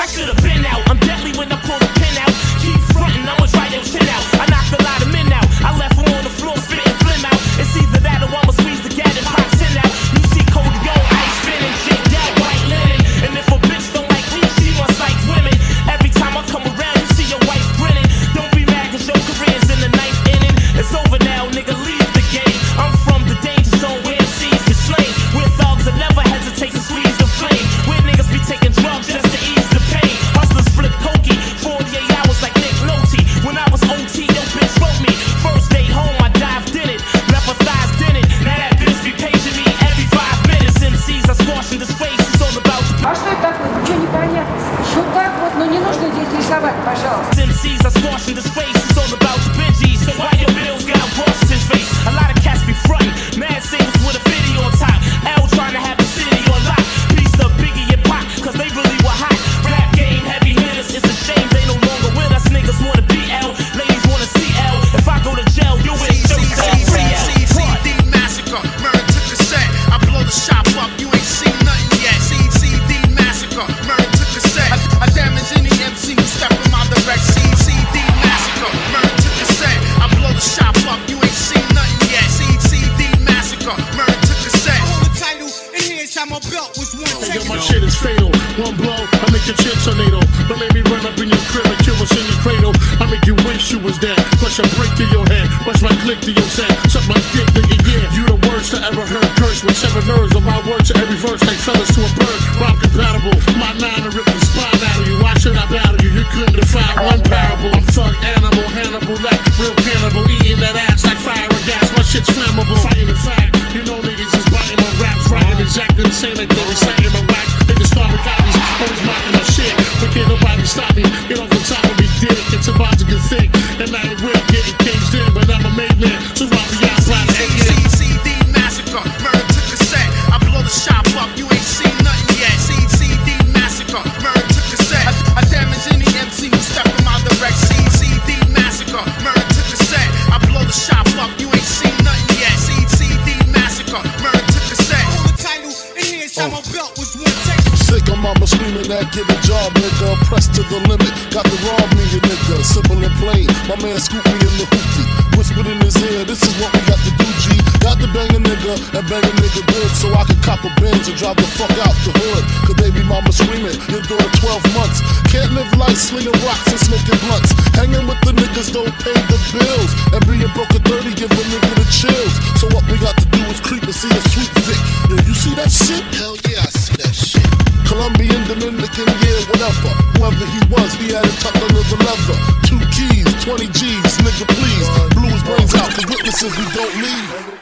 I should've been out. I'm deadly when I pull the pin out. Keep frontin', I'ma try your chin out. I knocked a lot of men out. I left them on the floor, spittin' phlegm out. It's either that or I'ma squeeze the gat and pop tin out. You see Cody Yo, ice spinning, shit down, white linen. And if a bitch don't like me, she must like women. Every time I come around, you see your wife grinning. Don't be mad, cause your career's in the ninth inning. It's over now, nigga, leave the game. I'm from the danger zone where MCs get slain. We're thugs that never hesitate to squeeze the flame. Where niggas be taking drugs just to ease the pain. Hustlers flip cokey, 48 hours like Nick Nolte. When I was OT, yo bitch wrote me. First day home, I dived in it. Left her thighs dented. Now that bitch be paging me every 5 minutes. MCs are squashing the space, it's all about the power. А что это такое? Ничего не понятно. Вот так вот, но не нужно здесь рисовать, пожалуйста. MCs are squashing the space, it's all about the Benjis. So why your bills got washed in his face? A lot of cats be frontin', mad singles with a video on top. L trying to have the city on lock. Piece of Biggie and Pop, cause they really were hot. Rap game heavy hitters, it's a shame they no longer with us. Niggas wanna be L, ladies wanna see L. If I go to jail, you in shirts all free L. CCD Massacre, murder to the set. I blow the shop up, you ain't seen nothing yet. CCD Massacre, murder to the set. I damage any MC who step in my direction. CCD Massacre, murder to the set. I blow the shop up, you ain't seen nothing yet. CCD Massacre, murder to the set. My belt was one take. My shit is fatal. One blow, I make your chips tornado. Don't let me run up in your crib and kill us in your cradle. I make you wish you was dead. Push a brick to your head. Push my click to your set. Suck my dick, nigga, yeah. You the worst I ever heard curse. With 7 nerves on my words to every verse. Like fellas to a bird. Rob compatible. My 9 to rip the spine out of you. Why should I battle you? You couldn't define one parable. I'm thug animal, Hannibal, like real cannibal. Eating that ass like fire and gas. My shit's flammable. Fighting the fact. You know niggas is biting my raps. Writing exactly the same like they were saying my wax. Niggas start with copies, always mocking my shit. But can't nobody stop me, get off the top of me dick. It's about to get thick, and I ain't really getting caged in. But I'm a mainland, so I'll be out flying again. CCD Massacre, murder to the set. I blow the shop up, you ain't seen nothing yet. CCD Massacre, murder to the set. I damage any MC who step in my direction. CCD Massacre, murder to the set. I blow the shop up, you ain't seen nothing yet. CCD Massacre, murder to the set. My belt was one take. Sick of mama screaming at get a job, nigga. Pressed to the limit, got to rob me, a nigga. Simple and plain, my man scooped me in the hoopty. Whispered in his ear, this is what we got to do, G. Got to bang a nigga, and bang a nigga good. So I could cop a Benz and drive the fuck out the hood. Cause baby mama screaming, you're doing 12 months. Can't live life slinging rocks and smoking blunts. Hanging with the niggas don't pay the bills. And being broke at 30 give a nigga the chills. So what we got to do is creep and see a sweet dick. Yo, you see that shit? Hell yeah, I see that shit. Colombian, Dominican, yeah, whatever. Whoever he was, he had it tucked under the leather. 2 keys, 20 G's, nigga please. Blues brains out, cause witnesses we don't need.